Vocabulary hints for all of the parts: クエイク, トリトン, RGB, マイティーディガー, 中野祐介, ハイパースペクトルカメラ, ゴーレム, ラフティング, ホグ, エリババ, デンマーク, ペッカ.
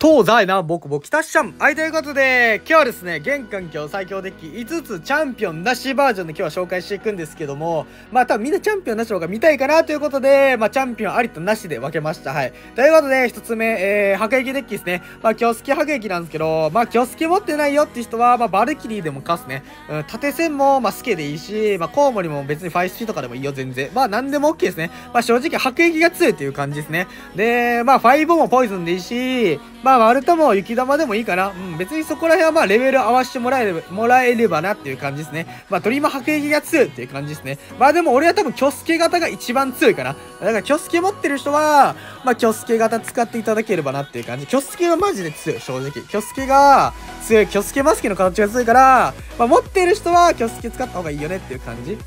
東西南北ボキタッシャン。はい、ということで、今日はですね、現環境最強デッキ5つチャンピオンなしバージョンで今日は紹介していくんですけども、まあ多分みんなチャンピオンなしの方が見たいかなということで、まあチャンピオンありとなしで分けました。はい。ということで、1つ目、迫撃デッキですね。まあキョスキ迫撃なんですけど、まあキョスキ持ってないよって人は、まあバルキリーでも勝つね。うん、縦線も、まあスケでいいし、まあコウモリも別にファイスピとかでもいいよ、全然。まあ何でも OK ですね。まあ正直迫撃が強いという感じですね。で、まあファイボもポイズンでいいし、まあ、割るとも雪玉でもいいかな。うん、別にそこら辺はまあ、レベル合わせてもらえればなっていう感じですね。まあ、鳥も迫撃が強いっていう感じですね。まあ、でも俺は多分、キョスケ型が一番強いかな。だから、キョスケ持ってる人は、まあ、キョスケ型使っていただければなっていう感じ。キョスケはマジで強い、正直。キョスケが強い、キョスケマスケの形が強いから、まあ、持ってる人はキョスケ使った方がいいよねっていう感じ。うん。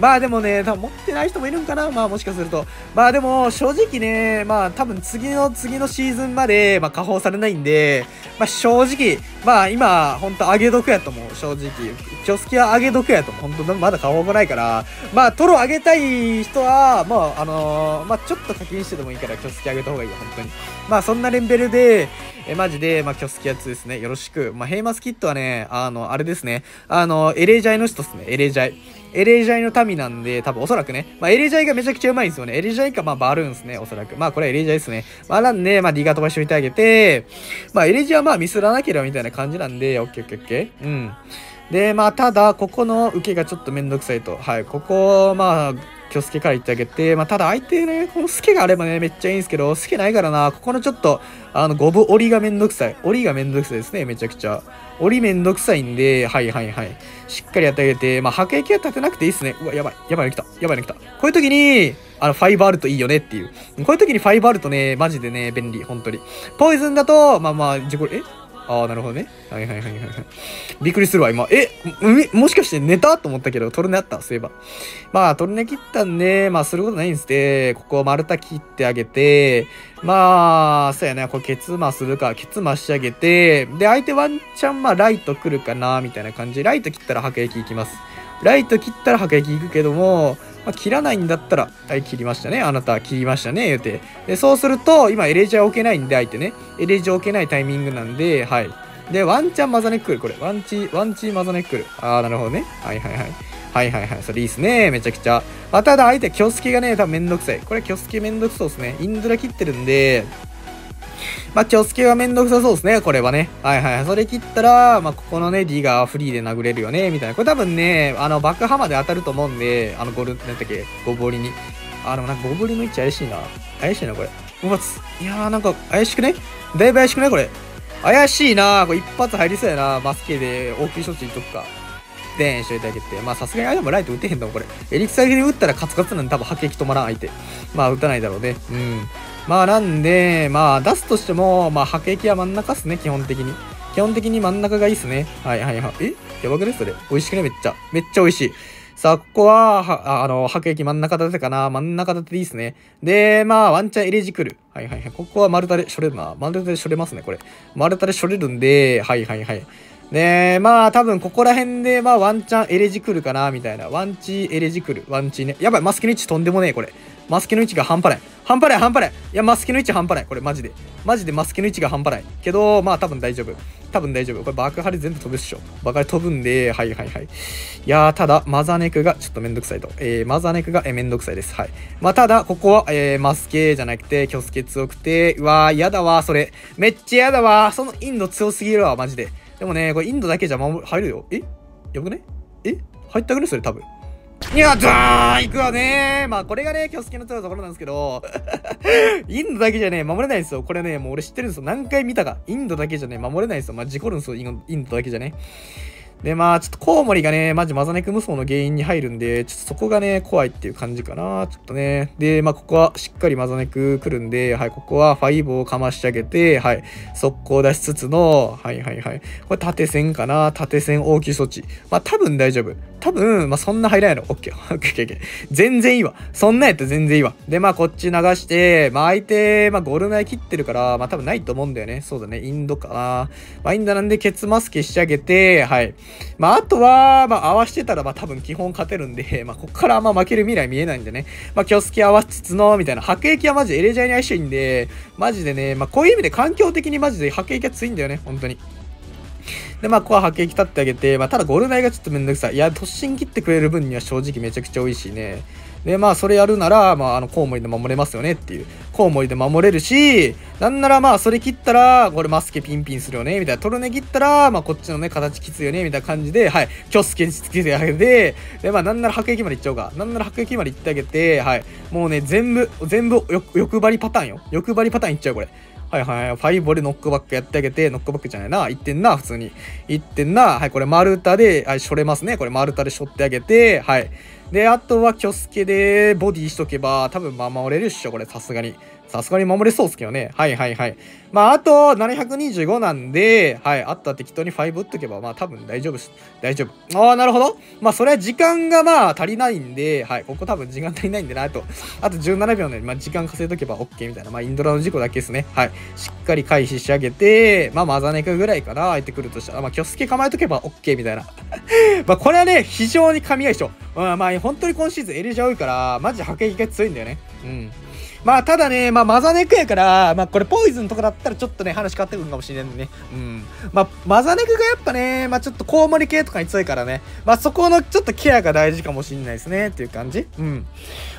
まあ、でもね、多分持ってない人もいるんかな。まあ、もしかすると。まあ、でも、正直ね、まあ、多分、次のシーズンまで、まあ、下方されないんで、まあ、正直、まあ、今、ほんと、上げ毒やと思う、正直。キョスケは上げ毒やと思う。ほんと、まだ下方もないから、まあ、トロ上げたい人は、まあ、まあ、ちょっと課金してでもいいから、キョスケ上げた方がいいよ、ほんとに。まあ、そんなレベルで、マジで、まあ、キョスケやつですね。よろしく。まあ、ヘイマスキットはね、あれですね。エレジャイの人ですね、エレジャイ。エレジャイの民なんで、多分おそらくね。まあ、エレジャイがめちゃくちゃうまいんですよね。エレジャイか、まあ、バルーンですね、おそらく。まあ、これはエレジャイですね。まあ、なんで、まあ、D が飛ばしておいてあげて、まあ、エレジャイはまあ、ミスらなければみたいな感じなんで、オッケーオッケーオッケー。うん。で、まあ、ただ、ここの受けがちょっとめんどくさいと。はい、ここ、まあ、キョスケから行ってあげて、まあ、ただ相手ね、このスケがあればね、めっちゃいいんですけど、スケないからな、ここのちょっと、ゴブ折りがめんどくさい。折りがめんどくさいですね、めちゃくちゃ。折りめんどくさいんで、はいはいはい。しっかりやってあげて、まあ、迫撃は立てなくていいっすね。うわ、やばい。やばいの来た。やばいの来た。こういう時に、ファイブあるといいよねっていう。こういう時にファイブあるとね、マジでね、便利、本当に。ポイズンだと、まあまあ、ああ、なるほどね。はいはいはいはい。びっくりするわ、今。もしかして寝たと思ったけど、トルネあった、そういえば。まあ、トルネ切ったんで、まあ、することないんですね。ここを丸太切ってあげて、まあ、そうやね。これ、ケツマするか、ケツマしてあげて、で、相手ワンチャン、まあ、ライト来るかな、みたいな感じ。ライト切ったら迫撃行きます。ライト切ったら迫撃行くけども、まあ、切らないんだったら、はい、切りましたね。あなた、切りましたね。言うて。で、そうすると、今、エレジャー置けないんで、相手ね。エレジャー置けないタイミングなんで、はい。で、ワンチャンマザネック来る、これ。ワンチマザネック来る。あー、なるほどね。はいはいはい。はいはいはい。それいいっすね。めちゃくちゃ。まあ、ただ、相手、キョスケがね、多分めんどくさい。これ、キョスケめんどくそうっすね。インドラ切ってるんで、まあ、キョスケはめんどくさそうですね、これはね。はいはい。それ切ったら、まあ、ここのね、D がフリーで殴れるよね、みたいな。これ多分ね、バックハマで当たると思うんで、なんだっけ、ゴブ折りに。でもなんかゴブ折りの位置怪しいな。怪しいな、これ。うわつ。いやー、なんか怪しくねだいぶ怪しくないこれ。怪しいなー。これ一発入りそうやな。バスケで応急処置いっとくか。でんしといてあげて。まあ、さすがに相手もライト打てへんだもん、これ。エリクサーギリ打ったらカツカツなんで多分迫撃止まらん、相手。まあ、打たないだろうね。うん。まあなんで、まあ出すとしても、まあ迫撃は真ん中っすね、基本的に。基本的に真ん中がいいっすね。はいはいはい。やばくねそれ。美味しくねめっちゃ。めっちゃ美味しい。さあ、ここは、迫撃真ん中立てかな。真ん中立てでいいっすね。で、まあ、ワンチャンエレジ来る。はいはいはい。ここは丸太でしょれるな。丸太でしょれますね、これ。丸太でしょれるんで、はいはいはい。で、まあ、多分ここら辺で、まあ、ワンチャンエレジ来るかな、みたいな。ワンチエレジ来る。ワンチね。やばい、マスキの位置とんでもねえ、これ。マスキの位置が半端ない。半端ない、半端ない。いや、マスキの位置半端ない。これ、マジで。マジでマスキの位置が半端ない。けど、まあ、多分大丈夫。多分大丈夫。これ、爆破で全部飛ぶっしょ。爆破で飛ぶんで、はいはいはい。いやー、ただ、マザネクがちょっとめんどくさいと。マザネクがめんどくさいです。はい。まあ、ただ、ここは、マスケじゃなくて、キョスケ強くて、うわー、やだわ、それ。めっちゃやだわ。そのインド強すぎるわ、マジで。でもね、これ、インドだけじゃ入るよ。やばくね入ったくねそれ、多分。いや、ザーン行くわねー。まあ、これがね、キョスケの強いところなんですけど、インドだけじゃね、守れないんですよ。これね、もう俺知ってるんですよ。何回見たか。インドだけじゃね、守れないんですよ。まあ、事故るんですよ、インドだけじゃね。で、まあ、ちょっとコウモリがね、マジマザネク無双の原因に入るんで、ちょっとそこがね、怖いっていう感じかな。ちょっとね。で、まあ、ここはしっかりマザネク来るんで、はい、ここはファイブをかましてあげて、はい、速攻出しつつの、はいはいはい。これ縦線かな。縦線応急措置。まあ、多分大丈夫。多分、まあ、そんな入らないの。OK。OK。全然いいわ。そんなやったら全然いいわ。で、まあ、こっち流して、まあ、相手、まあ、ゴール前切ってるから、まあ、多分ないと思うんだよね。そうだね。インドかな。まあ、インドなんで、ケツマス消し上げて、はい。まあ、あとは、まあ、合わしてたら、まあ、多分基本勝てるんで、まあ、こっからあんま負ける未来見えないんでね。まあ、キョスキ合わせつつの、みたいな。白液はマジエレジャーに相性いいんで、マジでね、まあ、こういう意味で環境的にマジで白液は強いんだよね。本当に。で、まあ、ここは白液立ってあげて、まあ、ただゴール内がちょっとめんどくさい。いや、突進切ってくれる分には正直めちゃくちゃ多いしね。で、まあ、それやるなら、まあ、コウモリで守れますよねっていう。コウモリで守れるし、なんならまあ、それ切ったら、これマスケピンピンするよね、みたいな。トルネ切ったら、まあ、こっちのね、形きついよね、みたいな感じで、はい。キョスケつけてあげて、で、まあ、なんなら白液まで行っちゃおうか。なんなら白液まで行ってあげて、はい。もうね、全部欲張りパターンよ。欲張りパターンいっちゃう、これ。はいはい。ファイボでノックバックやってあげて、ノックバックじゃないな。いってんな、普通に。いってんな。はい、これ丸太で、はい、しょれますね。これ丸太でしょってあげて、はい。で、あとは、キョスケでボディしとけば、多分守れるっしょ、これ、さすがに。さすがに守れそうっすけどね。はいはいはい。まあ、あと、725なんで、はい、あとは適当に5打っとけば、まあ、多分大丈夫っす。大丈夫。ああ、なるほど。まあ、それは時間がまあ、足りないんで、はい、ここ多分時間足りないんでな、あと17秒なのに、まあ、時間稼いとけば OK みたいな。まあ、インドラの事故だけですね。はい。しっかり回避してあげて、まあ、マザネクぐらいかな、空いてくるとしたら、まあ、キョスケ構えとけば OK みたいな。まあ、これはね、非常に神相性。うん、まあ、本当に今シーズンエレジャー多いから、マジで迫撃が強いんだよね。うん。まあ、ただね、まあ、マザネクやから、まあ、これ、ポイズンとかだったら、ちょっとね、話変わってくるかもしれないんでね。うん。まあ、マザネクがやっぱね、まあ、ちょっとコウモリ系とかに強いからね。まあ、そこの、ちょっとケアが大事かもしれないですね、っていう感じ。うん。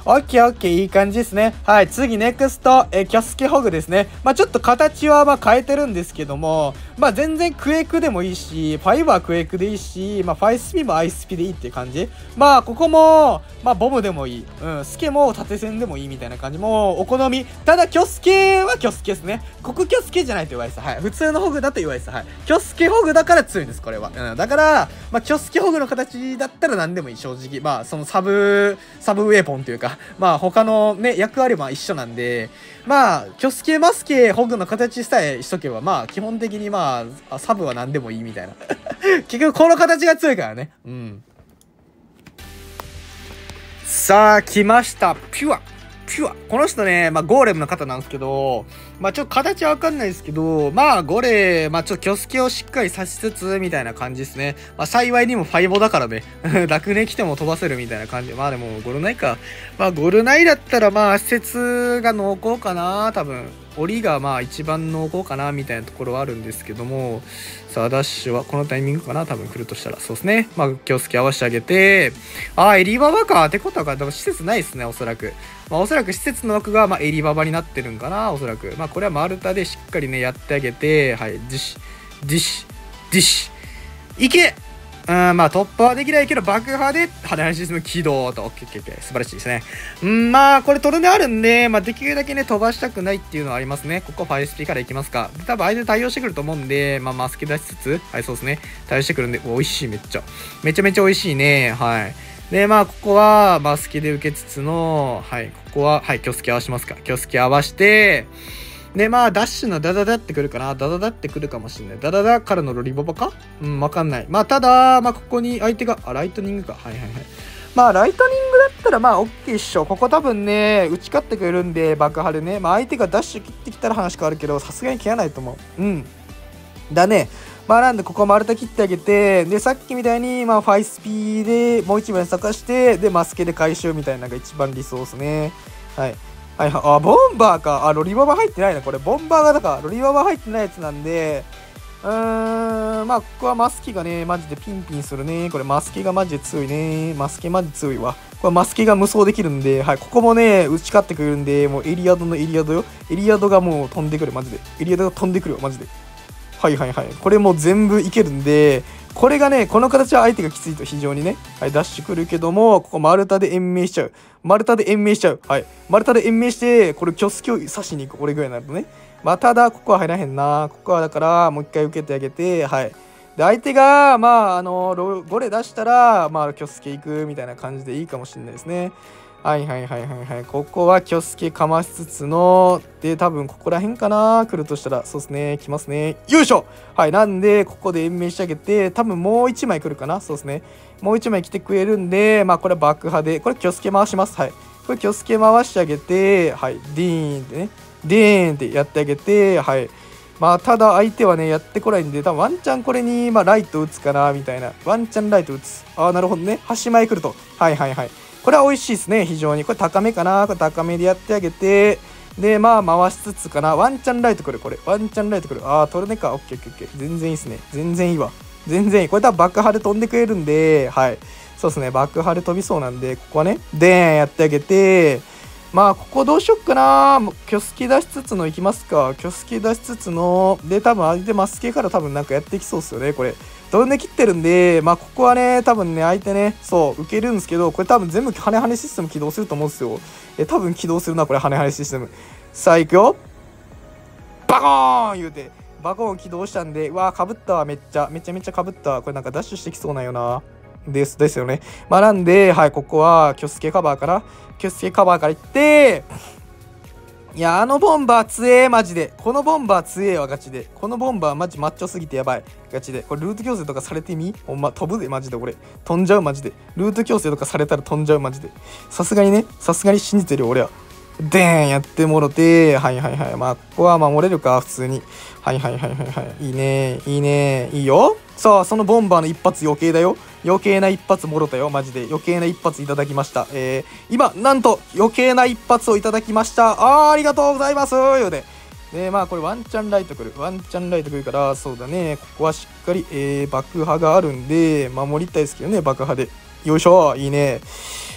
オッケーオッケー、いい感じですね。はい、次、ネクスト、キョスケホグですね。まあ、ちょっと形は、まあ、変えてるんですけども、まあ、全然クエイクでもいいし、ファイバークエイクでいいし、まあ、ファイスピもアイスピでいいっていう感じ。まあ、ここも、まあ、ボムでもいい。うん、スケも縦線でもいいみたいな感じも、お好み。ただ、キョスケはキョスケですね。ここキョスケじゃないと弱いです。はい。普通のホグだと弱いです。はい。キョスケホグだから強いんです、これは。うん。だから、まあ、キョスケホグの形だったら何でもいい、正直。まあ、そのサブウェポンというか、まあ、他のね、役割も一緒なんで、まあ、キョスケ、マスケ、ホグの形さえしとけば、まあ、基本的にまあ、サブは何でもいいみたいな。結局、この形が強いからね。うん。さあ、来ました。ピュア。この人ね、まあ、ゴーレムの方なんですけど、まあ、ちょっと形はわかんないですけど、まあ、まあ、ちょっとキョスケをしっかり刺しつつ、みたいな感じですね。まあ、幸いにもファイボだからね、楽ね来ても飛ばせるみたいな感じ。まあ、でも、ゴルナイか。まあ、ゴルナイだったら、まあ、施設が濃厚かな、多分。折りがまあ一番濃厚かなみたいなところはあるんですけども、さあダッシュはこのタイミングかな、多分来るとしたら。そうですね。まあ、キョスケ合わせてあげて、エリババかってことは、多分施設ないですね、おそらく。まあ、おそらく施設の枠がまあエリババになってるんかな、おそらく。まあ、これは丸太でしっかりね、やってあげて、はい、いけまあ、突破はできないけど、爆破で、離れシステム起動と、OK、素晴らしいですね。まあ、これトルネあるんで、まあ、できるだけね、飛ばしたくないっていうのはありますね。ここファイスピから行きますか。多分、相手対応してくると思うんで、まあ、マスケ出しつつ、はい、そうですね。対応してくるんで、美味しい、めっちゃ。めちゃめちゃ美味しいね、はい。で、まあ、ここは、マスケで受けつつの、はい、ここは、はい、キョスケ合わしますか。キョスケ合わして、で、まあ、ダッシュのダダダってくるかな。ダダダってくるかもしんない。ダダダからのロリババか、うん、わかんない。まあ、ただ、まあ、ここに相手が、ライトニングか。はいはいはい。まあ、ライトニングだったら、まあ、オッケーっしょ。ここ多分ね、打ち勝ってくれるんで、爆破でね。まあ、相手がダッシュ切ってきたら話変わるけど、さすがに切らないと思う。うん。だね。まあ、なんで、ここ丸太切ってあげて、で、さっきみたいに、まあ、ファイスピーで、もう一枚探して、で、マスケで回収みたいなのが一番理想ですね。はい。はいはい、あ、ボンバーか。あ、ロリババ入ってないな、これ。ボンバーが、だから、ロリババ入ってないやつなんで、まあ、ここはマスケがね、マジでピンピンするね。これ、マスケがマジで強いね。マスケマジ強いわ。これ、マスケが無双できるんで、はい、ここもね、打ち勝ってくるんで、もうエリアドよ。エリアドがもう飛んでくる、マジで。エリアドが飛んでくるよ、マジで。はいはいはい。これもう全部いけるんで、これがね、この形は相手がきついと非常にね、はい、ダッシュ来るけども、ここ丸太で延命しちゃう。はい。丸太で延命して、これ、キョスケを刺しに行く。これぐらいになるとね。まあ、ただ、ここは入らへんな。ここはだから、もう一回受けてあげて、はい。で、相手が、まあ、5レ出したら、まあ、キョスケ行くみたいな感じでいいかもしれないですね。はいはいはいはいはい。ここはキョスケかましつつの、で、多分ここら辺かな来るとしたら、そうですね。来ますね。よいしょ。はい。なんで、ここで延命してあげて、多分もう1枚来るかな。そうですね。もう1枚来てくれるんで、まあこれは爆破で、これキョスケ回します。はい。これキョスケ回してあげて、はい。ディーンってね。ディーンってやってあげて、はい。まあただ相手はね、やってこないんで、多分ワンチャンこれに、まあライト打つかな、みたいな。ワンチャンライト打つ。ああ、なるほどね。端前来ると。はいはいはい。これは美味しいですね、非常に。これ高めかな、これ高めでやってあげて、で、まあ回しつつかな、ワンチャンライト来る、これ。ワンチャンライト来る。あー、取れねえか。オッケーオッケーオッケー。全然いいですね。全然いいわ。全然いい。これ多分爆破で飛んでくれるんで、はい。そうですね、爆破で飛びそうなんで、ここはね、でーんやってあげて、まあ、ここどうしよっかな。キョスケ出しつつのいきますか。キョスケ出しつつの、で、多分相手マスケから多分なんかやってきそうですよね、これ。ドンで切ってるんで、まあ、ここはね、多分ね、相手ね、そう、受けるんですけど、これ多分全部ハネハネシステム起動すると思うんですよ。多分起動するな、これハネハネシステム。さあ、いくよ。バコーン言うて、バコーン起動したんで、うわー、かぶったわ、めっちゃ、めちゃめちゃかぶったわ。これなんかダッシュしてきそうなんよな。ですよね。まあ、なんで、はい、ここは、キョスケカバーから、キョスケカバーから行って、いや、あのボンバー強え、マジで。このボンバー強えわ、ガチで。このボンバー、マジマッチョすぎてやばい。ガチで。これ、ルート強制とかされてみ？ほんま、飛ぶで、マジで、俺。飛んじゃう、マジで。ルート強制とかされたら飛んじゃう、マジで。さすがにね、さすがに信じてるよ、俺は。でーん、やってもろて、はいはいはい。まあ、ここは守れるか、普通に。はいはいはいはいはい。いいねー、いいねー、いいよ。さあ、そのボンバーの一発余計だよ。余計な一発もろたよ、マジで。余計な一発いただきました。今、なんと、余計な一発をいただきました。ありがとうございますよね。で、まあ、これワンチャンライト来る。ワンチャンライト来るから、そうだね。ここはしっかり、爆破があるんで、守りたいですけどね、爆破で。よいしょ、いいね。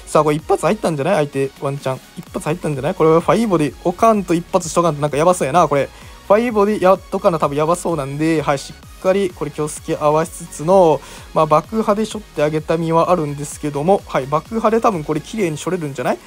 さあ、これ一発入ったんじゃない相手、ワンチャン。一発入ったんじゃないこれはファイボで、おかんと一発しとかんとなんかやばそうやな、これ。ファイボでやっとかな、多分やばそうなんで、はい、しっかり、これ、キョスケ合わしつつの、まあ、爆破でしょってあげた身はあるんですけども、はい、爆破で多分これ、綺麗にしょれるんじゃない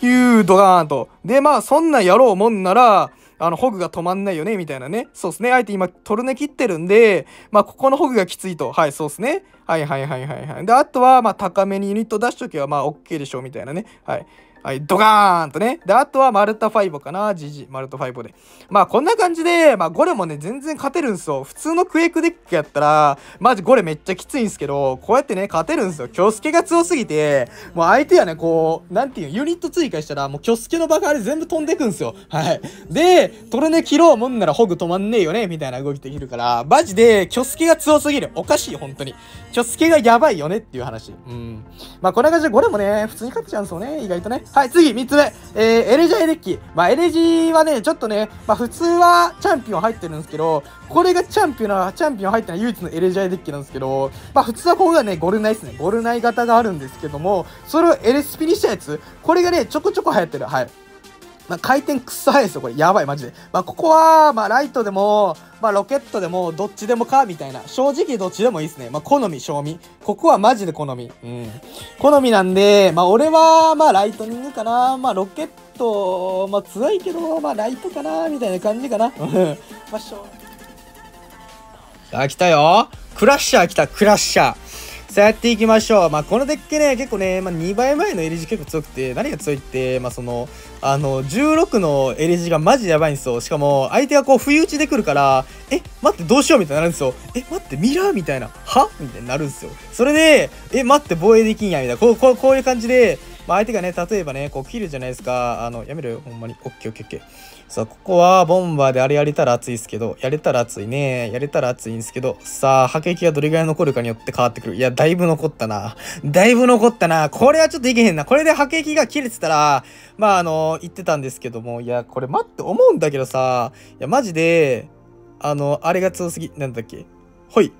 ドガーンと。で、まあ、そんなやろうもんなら、ホグが止まんないよね、みたいなね。そうですね。相手今、トルネ切ってるんで、まあ、ここのホグがきついと。はい、そうですね。はいはいはいはいはい。で、あとは、まあ、高めにユニット出しとけば、まあ、OK でしょう、みたいなね。はい。はい、ドガーンとね。で、あとは、マルタファイボかな。ジジ、マルタファイボで。まあ、こんな感じで、まあ、ゴレもね、全然勝てるんすよ。普通のクエイクデッキやったら、マジゴレめっちゃきついんすけど、こうやってね、勝てるんすよ。キョスケが強すぎて、もう相手はね、こう、なんていうユニット追加したら、もうキョスケの爆破で全部飛んでくんすよ。はい。で、トルネ切ろうもんならホグ止まんねえよね、みたいな動きできるから、マジで、キョスケが強すぎる。おかしい、本当に。キョスケがやばいよねっていう話。うん。まあ、こんな感じでゴレもね、普通に勝っちゃうんすよね、意外とね。はい、次、3つ目。エレジャーデッキ。まあ、エレジーはね、ちょっとね、まあ、普通はチャンピオン入ってるんですけど、これがチャンピオン入ってない唯一のエレジャーデッキなんですけど、まあ、普通はここがね、ゴルナイですね。ゴルナイ型があるんですけども、それをエレスピにしたやつ、これがね、ちょこちょこ流行ってる。はい。まあ、回転くっそ速いですよ、これ。やばい、マジで。まあ、ここは、まあ、ライトでも、まあ、ロケットでも、どっちでもか、みたいな。正直、どっちでもいいですね。まあ、好み、賞味。ここはマジで好み。うん。好みなんで、まあ、俺は、まあ、ライトニングかな。まあ、ロケット、まあ、強いけど、まあ、ライトかな、みたいな感じかな。うん。まあ、さあ、来たよ。クラッシャー来た、クラッシャー。さあやっていきましょう。まあ、このデッキね、結構ね、まあ、2倍前のエレジ結構強くて、何が強いって、まあ、その、16のエレジがマジやばいんですよ。しかも、相手がこう、不意打ちで来るから、え、待って、どうしようみたいになるんですよ。え、待って、ミラーみたいな、はみたいになるんですよ。それで、え、待って、防衛できんや、みたいな、こういう感じで、まあ、相手がね、例えばね、こう、切るじゃないですか。やめろよ、ほんまに。オッケーオッケーオッケー。さあ、ここは、ボンバーであれやれたら熱いですけど、やれたら熱いね。やれたら熱いんですけど、さあ、破撃がどれぐらい残るかによって変わってくる。いや、だいぶ残ったな。だいぶ残ったな。これはちょっといけへんな。これで破撃が切れてたら、まあ、言ってたんですけども、いや、これ待って思うんだけどさ、いや、マジで、あれが強すぎ、なんだっけ。ほい。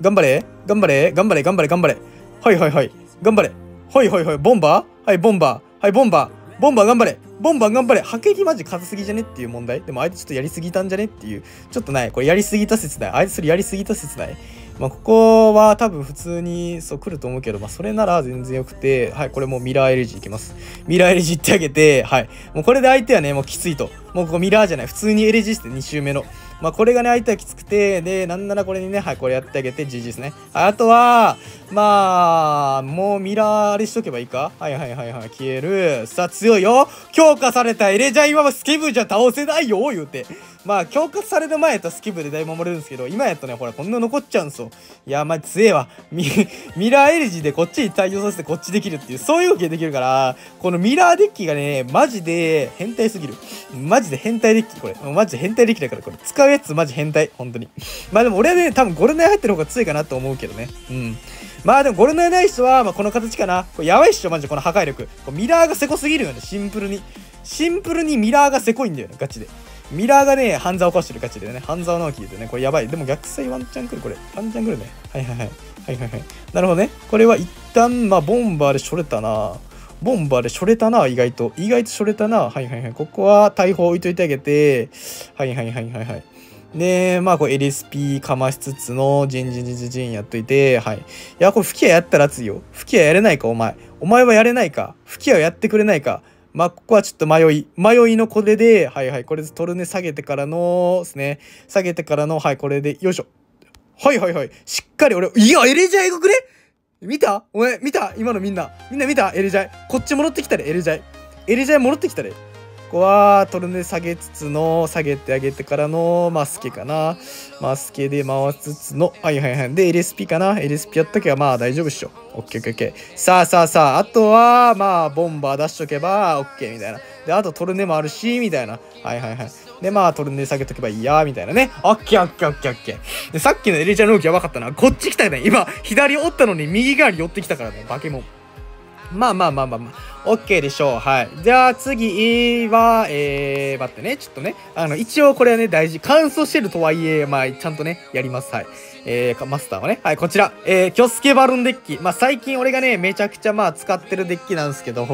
頑張れ頑張れ頑張れ頑張れ頑張れ。はいはいはい。頑張れ。はいはいはい。ボンバー？はい、ボンバー。はい、ボンバー。ボンバー頑張れ。ボンバー頑張れ。破撃マジ硬すぎじゃねっていう問題。でも相手ちょっとやりすぎたんじゃねっていう。ちょっとない。これやりすぎた説ない。相手それやりすぎた説ない。まあ、ここは多分普通にそう来ると思うけど、まあ、それなら全然良くて、はい、これもうミラーエレジーいきます。ミラーエレジーってあげて、はい。もうこれで相手はね、もうきついと。もうここミラーじゃない、普通にエレジスで2周目の。まあこれがね、相手はきつくて、で、なんならこれにね、はい、これやってあげて GG ですね。あとは、まあ、もうミラーあれしとけばいいか。はいはいはいはい、消える。さあ強いよ。強化されたエレジャー今はスキブじゃ倒せないよ、言うて。まあ、強化される前やったらスキブでだいぶ守れるんですけど、今やったらね、ほら、こんな残っちゃうんすよ。いや、まあ強えわ。ミラーエレジーでこっちに対応させてこっちできるっていう、そういうわけできるから、このミラーデッキがね、マジで変態すぎる。マジで変態デッキ、これ。マジで変態デッキだから、これ。使うやつマジ変態、本当に。まあでも俺はね、多分ゴルナイ入ってる方が強いかなと思うけどね。うん。まあでもゴルナイない人は、まあこの形かな。これやばいっしょ、マジでこの破壊力。ミラーがせこすぎるよね、シンプルに。シンプルにミラーがせこいんだよね、ガチで。ミラーがね、半沢を壊してるガチでね、半沢直樹でね、これやばい。でも逆サイワンチャン来る、これ。ワンチャン来るね。はいはいはい。はいはいはい。なるほどね。これは一旦、まあボンバーでしょれたな。ボンバーでしょれたな、意外と。意外としょれたな。はいはいはい。ここは大砲置いといてあげて。はいはいはいはいはい。で、まあ、こう、LSP かましつつの、ジンやっといて、はい。いや、これ、吹き矢やったら熱いよ。吹き矢やれないか、お前。お前はやれないか。吹き矢をやってくれないか。まあ、ここはちょっと迷い。迷いのこれで、はいはい。これでトルネ下げてからの、ですね。下げてからの、はい、これで、よいしょ。はいはいはい。しっかり俺、いや、エレジャーえぐくね？見た？お前、見た？今のみんな。みんな見た？エレジャー。こっち戻ってきたで、エレジャー。エレジャー戻ってきたで。ここはトルネ下げつつの、下げてあげてからのマスケかな。マスケで回しつつの、はいはいはい。で、LSP かな。LSP やっとけばまあ大丈夫っしょ。OKOKOK。さあさあさあ、あとはまあボンバー出しとけば OK みたいな。で、あとトルネもあるし、みたいな。はいはいはい。で、まあトルネ下げとけばいいや、みたいなね。OKOKOKOK。で、さっきのエレジャーの動きやばかったな。こっち来たよね。今、左折ったのに右側に寄ってきたからね。バケモン。まあまあまあまあまあ、OK でしょう。はい。じゃあ次は、待ってね、ちょっとね、一応これはね、大事。乾燥してるとはいえ、まあ、ちゃんとね、やります。はい。マスターはね、はい、こちら、キョスケバルーンデッキ。まあ、最近俺がね、めちゃくちゃまあ、使ってるデッキなんですけど、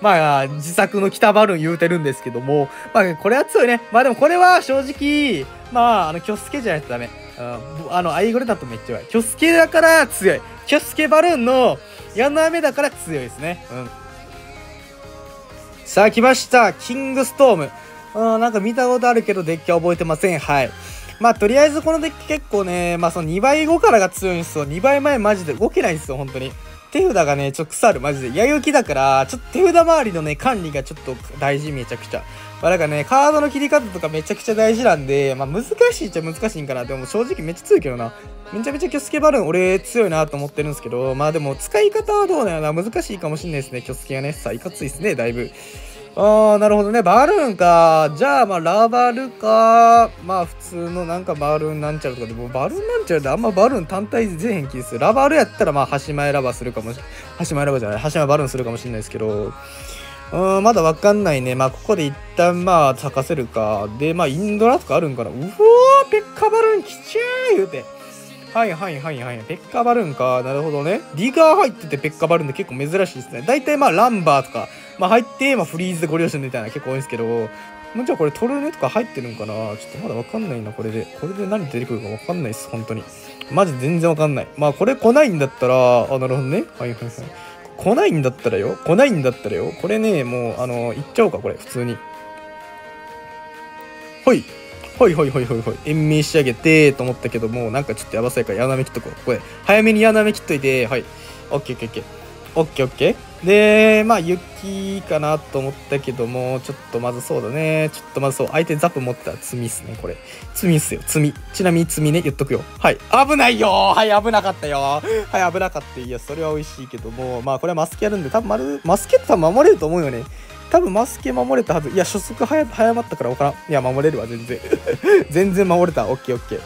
まあ、自作の北バルーン言うてるんですけども、まあ、これは強いね。まあでもこれは正直、まあ、キョスケじゃないとダメ。アイゴレだとめっちゃ弱い。キョスケだから強い。キョスケバルーンの、矢の雨だから強いですね。うん。さあ、来ました。キングストーム。なんか見たことあるけど、デッキは覚えてません。はい。まあ、とりあえずこのデッキ結構ね、まあ、その2倍後からが強いんですよ。2倍前マジで動けないんですよ、本当に。手札がね、ちょっと腐る、マジで。やゆきだから、ちょっと手札周りのね、管理がちょっと大事、めちゃくちゃ。まあ、なんかね、カードの切り方とかめちゃくちゃ大事なんで、まあ、難しいっちゃ難しいんかな。でも正直めっちゃ強いけどな。めちゃめちゃキョスケバルーン、俺強いなと思ってるんですけど、まあでも使い方はどうだよな。難しいかもしれないですね、キョスケがね。さあ、いかついですね、だいぶ。なるほどね。バルーンか。じゃあ、まあ、ラバルか。まあ、普通のなんかバルーンなんちゃらとかでも、バルーンなんちゃらってあんまバルーン単体全変気です。ラバルやったら、まあ、端前ラバするかもしれない。端前ラバじゃない。端前バルーンするかもしれないですけど。まだわかんないね。まあ、ここで一旦、まあ、咲かせるか。で、まあ、インドラとかあるんかな。うおー、ペッカバルーンきちゅー言うて。はいはいはいはい。ペッカバルーンか。なるほどね。ディガー入っててペッカバルーンって結構珍しいですね。大体まあランバーとか、まあ入って、まあフリーズでご了承みたいな結構多いんですけど、もうじゃあこれトルネとか入ってるんかな。ちょっとまだわかんないな、これで。これで何出てくるかわかんないです、本当に。マジ全然わかんない。まあこれ来ないんだったら、あ、なるほどね。はいはいはい。来ないんだったらよ。来ないんだったらよ。これね、もう、いっちゃおうか、これ、普通に。はい。ほいほいほいほいほい。延命仕上げて、と思ったけども、なんかちょっとやばそうやから、矢なめ切っとこう。これ、早めに矢なめ切っといて、はい。オッケーオッケーオッケー。オッケーオッケー。で、まあ、雪かなと思ったけども、ちょっとまずそうだね。ちょっとまずそう。相手ザップ持ってたら罪っすね、これ。罪っすよ、罪。ちなみに罪ね、言っとくよ。はい。危ないよー。はい、危なかったよー。はい、危なかった。いや、それは美味しいけども、まあ、これはマスケやるんで、多分マスケって多分守れると思うよね。多分マスケ守れたはず。いや、初速早まったから分からん。いや、守れるわ、全然。全然守れた。オッケーオッケー。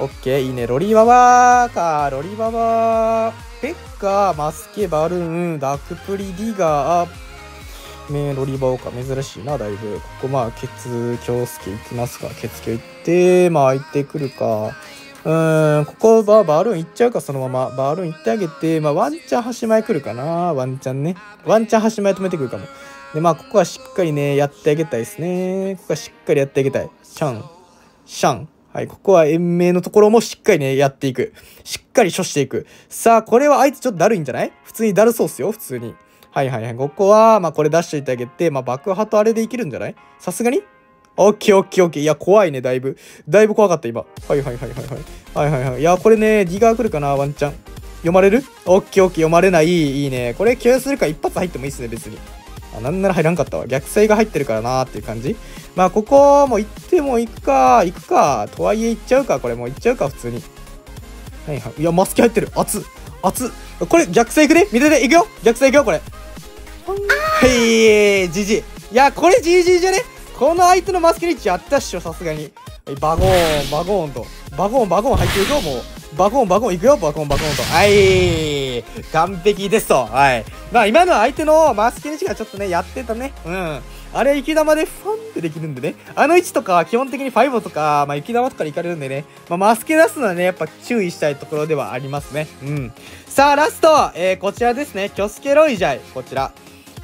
オッケー、いいね。ロリババーか、ロリババー。ペッカー、マスケ、バルーン、ダークプリ、ディガー。ロリバオか、珍しいな、だいぶ。ここ、まあ、ケツ、キョウスケいきますか。ケツキョウ行って、まあ、行ってくるか。ここはバルーン行っちゃうか、そのまま。バルーン行ってあげて、まあ、ワンチャン端前来るかな。ワンチャンね。ワンチャン端前止めてくるかも。で、まあ、ここはしっかりね、やってあげたいですね。ここはしっかりやってあげたい。シャン、シャン。はい、ここは延命のところもしっかりね、やっていく。しっかり処していく。さあ、これは相手ちょっとだるいんじゃない？普通にだるそうっすよ、普通に。はいはいはい。ここは、まあ、これ出しといてあげて、まあ、爆破とあれでいけるんじゃない？さすがにオッケーオッケーオッケー。いや、怖いね、だいぶ。だいぶ怖かった、今。はいはいはいはいはい。はいはいはい。いや、これね、ギガー来るかな、ワンチャン。読まれる？オッケーオッケー、読まれない。いいね。これ、共有するから一発入ってもいいっすね、別に。あ、なんなら入らんかったわ。逆性が入ってるからなーっていう感じ。まあ、ここ、もう行っても行くか、行くか。とはいえ行っちゃうか、これもう行っちゃうか、普通に。はいはい。いや、マスキ入ってる。熱っ。熱っ。これ、逆性行くね。見てて、行くよ。逆性行くよ、これ。はい、じじい。いや、これ GG じゃね？この相手のマスキリッチやったっしょ、さすがに。バゴーン、バゴーンと。バゴーン、バゴーン入っていくよ、もう。バゴーン、バゴーンいくよ、バゴーン、バゴーンと。はい。完璧ですと。はい。まあ、今の相手のマスキリッチがちょっとね、やってたね。うん。あれ、雪玉でファンってできるんでね。あの位置とか、基本的にファイボとか、まあ、雪玉とかでいかれるんでね。まあ、マスキ出すのはね、やっぱ注意したいところではありますね。うん。さあ、ラスト、こちらですね。キョスケロイジャイ。こちら。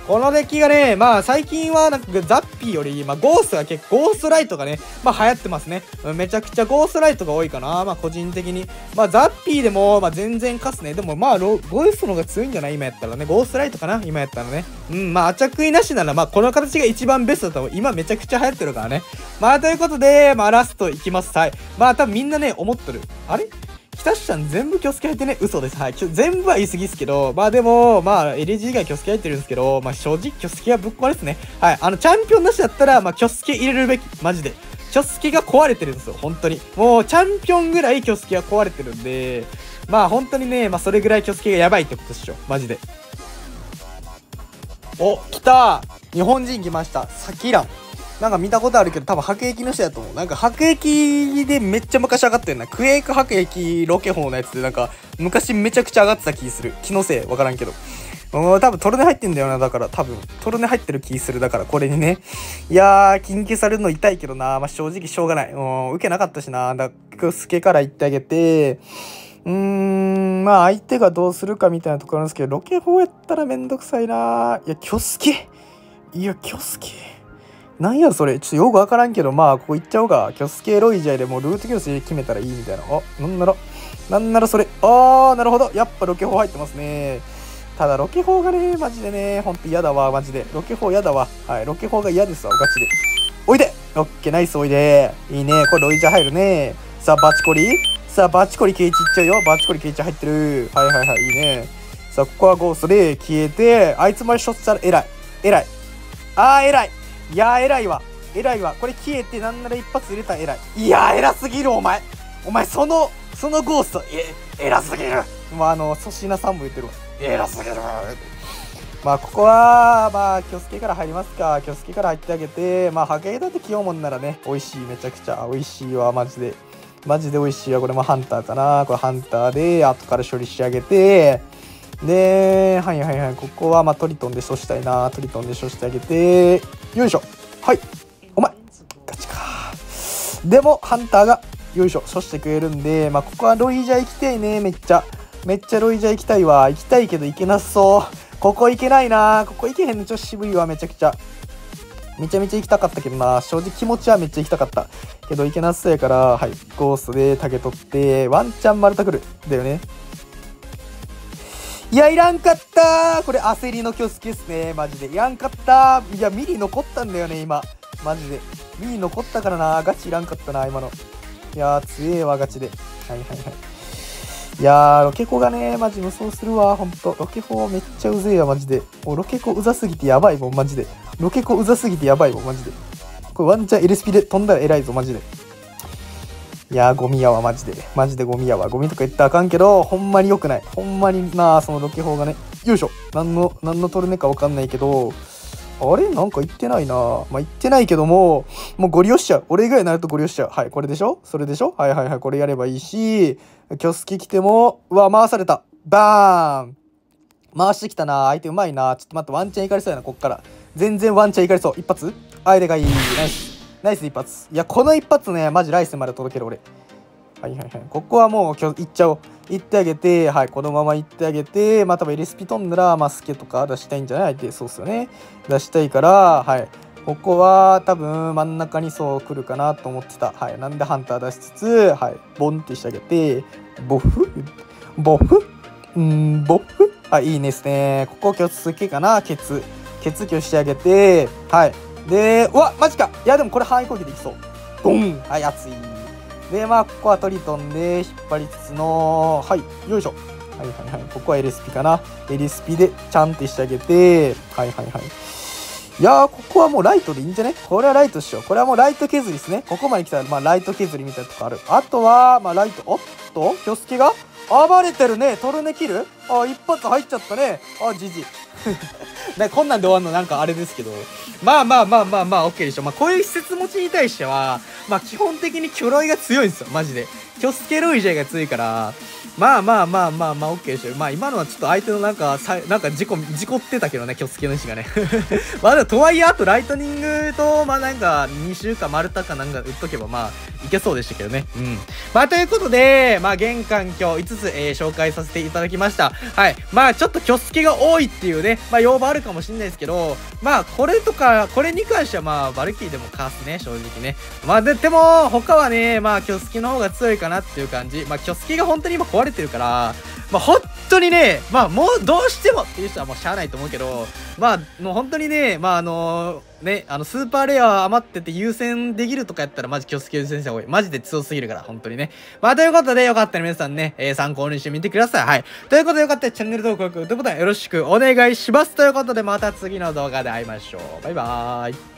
このデッキがね、まあ最近はなんかザッピーより、まあゴーストが結構、ゴーストライトがね、まあ流行ってますね。めちゃくちゃゴーストライトが多いかな、まあ個人的に。まあザッピーでも、まあ全然勝つね。でもまあゴーストの方が強いんじゃない今やったらね。ゴーストライトかな今やったらね。うん、まあアチャクイなしなら、まあこの形が一番ベストだと思う。今めちゃくちゃ流行ってるからね。まあということで、まあラストいきます。はい。まあ多分みんなね、思っとる。あれキタシちゃん全部キョスケ入ってね、嘘です。はい。全部は言い過ぎっすけど、まあでも、まあ LG 以外キョスケ入ってるんですけど、まあ正直キョスケはぶっ壊れですね。はい。チャンピオンなしだったら、まあキョスケ入れるべき。マジで。キョスケが壊れてるんですよ。本当に。もうチャンピオンぐらいキョスケは壊れてるんで、まあ本当にね、まあそれぐらいキョスケがやばいってことでしょ。マジで。お、来た！日本人来ました。サキラン。なんか見たことあるけど、多分白液の人だと思う。なんか白液でめっちゃ昔上がってるな。クエイク白液ロケホンのやつでなんか昔めちゃくちゃ上がってた気する。気のせいわからんけど。多分トルネ入ってんだよな。だから多分トルネ入ってる気する。だからこれにね。いやー、緊急されるの痛いけどな。まあ、正直しょうがない。受けなかったしな。だからキョスケから言ってあげて。まあ相手がどうするかみたいなところなんですけど、ロケホンやったらめんどくさいな。いや、キョスケ。いや、キョスケ。なんやそれちょっとよくわからんけど、まあ、ここ行っちゃおうか。キョスケロイジャイでもうルートキョスで決めたらいいみたいな。あ、なんならそれ。あー、なるほど。やっぱロケ砲入ってますね。ただ、ロケ砲がね、マジでね、ほんと嫌だわ、マジで。ロケ砲嫌だわ。はい、ロケ砲が嫌ですわ、ガチで。おいで！オッケー、ナイス、おいで。いいね、これロイジャイ入るね。さあ、バチコリ？さあ、バチコリケイチいっちゃうよ。バチコリケイチ入ってる。はいはいはい、いいね。さあ、ここはゴーストで消えて、あいつまでショットしたら偉い。偉い。あー、偉い。いやー偉いわ。偉いわ。これ消えてなんなら一発入れたら偉い。いやー偉すぎるお前。お前そのゴースト、偉すぎる。まあ粗品さんも言ってるわ。偉すぎる。まあここは、まあキョスケから入りますか。キョスケから入ってあげて、まあハゲだって器用もんならね、美味しいめちゃくちゃ。美味しいわ、マジで。マジで美味しいわ。これもハンターかな。これハンターで、後から処理してあげて、で、はいはいはい、ここはまあトリトンで処したいな。トリトンで処してあげて、よいしょ。はい。お前、ガチか。でも、ハンターが、よいしょ、処してくれるんで、まあ、ここはロイジャー行きたいね、めっちゃ。めっちゃロイジャー行きたいわ。行きたいけど行けなそう。ここ行けないな。ここ行けへんのちょっと渋いわ、めちゃくちゃ。めちゃめちゃ行きたかったけどな。正直気持ちはめっちゃ行きたかった。けど行けなそうやから、はい。ゴーストでタゲ取って、ワンチャン丸太くる。だよね。いや、いらんかったー。これ焦りのキョスケっすね。マジで。いらんかったー。いや、ミリ残ったんだよね、今。マジで。ミリ残ったからなー。ガチいらんかったな、今の。いやー、強えわ、ガチで。はいはいはい。いやー、ロケコがね、マジ無双するわ、ほんと。ロケコめっちゃうぜえわ、マジで。ロケコうざすぎてやばいもん、マジで。ロケコうざすぎてやばいもん、マジで。これワンチャン LSP で飛んだら偉いぞ、マジで。いやー、ゴミやわ、マジで。マジでゴミやわ。ゴミとか言ったらあかんけど、ほんまに良くない。ほんまにな、そのロケ砲がね。よいしょ。何のトルネかわかんないけど、あれなんか言ってないな。まあ、言ってないけども、もうゴリ押しちゃう。俺以外になるとゴリ押しちゃう。はい、これでしょ？それでしょ？はいはいはい、これやればいいし、キョスケ来ても、うわ、回された。バーン！回してきたな。相手うまいな。ちょっと待って、ワンチャンいかれそうやな、こっから。全然ワンチャンいかれそう。一発？あ、でかい。ナイス。ナイス一発。いや、この一発ね、マジ来世まで届ける俺。はいはいはい。ここはもう今日行っちゃおう。行ってあげて、はい、このまま行ってあげて、まあ多分 LSP 飛んだら、まあスケとか出したいんじゃない相手、そうっすよね。出したいから、はい。ここは多分真ん中にそう来るかなと思ってた。はい。なんでハンター出しつつ、はい。ボンってしてあげて、ボフボフボフはい、いいですね。ここ今日続けかな。ケツ。ケツ今日してあげて、はい。で、うわマジか。いやでもこれ範囲攻撃できそう。ドン、はい、熱い。でまあここはトリトンで引っ張りつつの、はい、よいしょ、はいはいはい、ここは LSP かな。 LSP でちゃんってしてあげて、はいはいはい。いやー、ここはもうライトでいいんじゃね。これはライトっしょ。これはもうライト削りですね。ここまで来たら、まあライト削りみたいなとこある。あとは、まあライト、おっと、キョスケが暴れてるね。トルネキル、あ、一発入っちゃったね。あ、ジジ。こんなんで終わるのなんかあれですけど。まあまあまあまあまあ、オッケーでしょ。まあこういう施設持ちに対しては、まあ基本的にキョロイが強いんですよ。マジで。キョスケロイジェが強いから、まあまあまあまあまあオッケーでしょ。まあ今のはちょっと相手のなんか事故ってたけどね、キョスケの石がね。まあでもとはいえ、あとライトニングと、まあなんか2周か丸太かなんか打っとけばまあいけそうでしたけどね。うん。まあということで、まあ現環境5つ、紹介させていただきました。はい。まあちょっとキョスケが多いっていうね、まあ要望あるかもしれないですけど、まあこれとか、これに関してはまあバルキリーでもかわすね、正直ね。まあでも他はね、まあキョスケの方が強いかなっていう感じ。まあキョスケが本当に今壊れてるから、まあ本当にね、まあもうどうしてもっていう人はもうしゃあないと思うけど、まあもう本当にね、まあスーパーレア余ってて優先できるとかやったらマジキョスケ優先した方がいい。マジで強すぎるから、本当にね。まあということで、よかったら皆さんね、参考にしてみてください。はい。ということで、よかったらチャンネル登録、グッドボタンよろしくお願いします。ということで、また次の動画で会いましょう。バイバーイ。